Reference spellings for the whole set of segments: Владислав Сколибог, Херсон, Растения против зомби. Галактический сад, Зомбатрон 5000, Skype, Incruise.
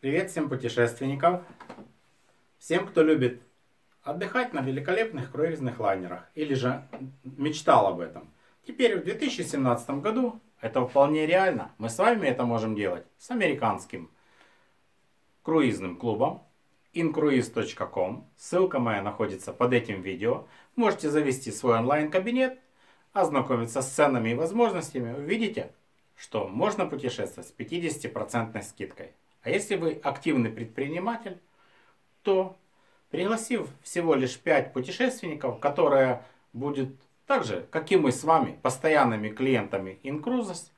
Привет всем путешественников, всем, кто любит отдыхать на великолепных круизных лайнерах или же мечтал об этом. Теперь в 2017 году это вполне реально. Мы с вами это можем делать с американским круизным клубом incruise.com. Ссылка моя находится под этим видео. Можете завести свой онлайн-кабинет, ознакомиться с ценами и возможностями. Увидите, что можно путешествовать с 50% скидкой. А если вы активный предприниматель, то пригласив всего лишь 5 путешественников, которые будут также, как и мы с вами, постоянными клиентами Incruises,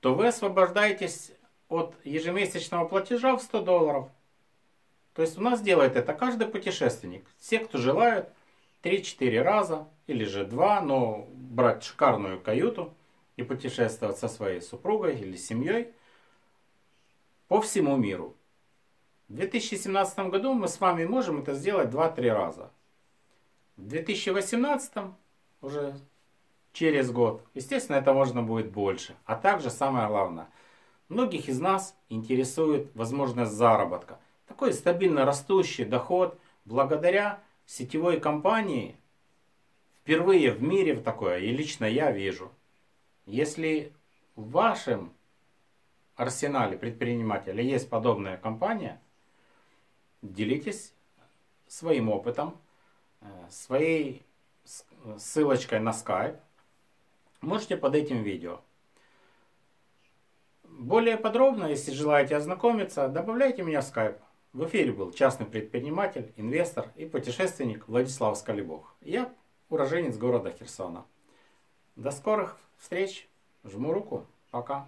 то вы освобождаетесь от ежемесячного платежа в $100. То есть у нас делает это каждый путешественник. Все, кто желают, 3-4 раза или же 2, но брать шикарную каюту и путешествовать со своей супругой или семьей по всему миру. В 2017 году мы с вами можем это сделать 2-3 раза. В 2018, уже через год, естественно, это можно будет больше. А также, самое главное, многих из нас интересует возможность заработка. Такой стабильно растущий доход благодаря сетевой компании. Впервые в мире такое, и лично я вижу. Если в вашем арсенале предпринимателей есть подобная компания, делитесь своим опытом, своей ссылочкой на Skype. Можете под этим видео. Более подробно, если желаете ознакомиться, добавляйте меня в Skype. В эфире был частный предприниматель, инвестор и путешественник Владислав Сколибог. Я уроженец города Херсона. До скорых встреч. Жму руку. Пока.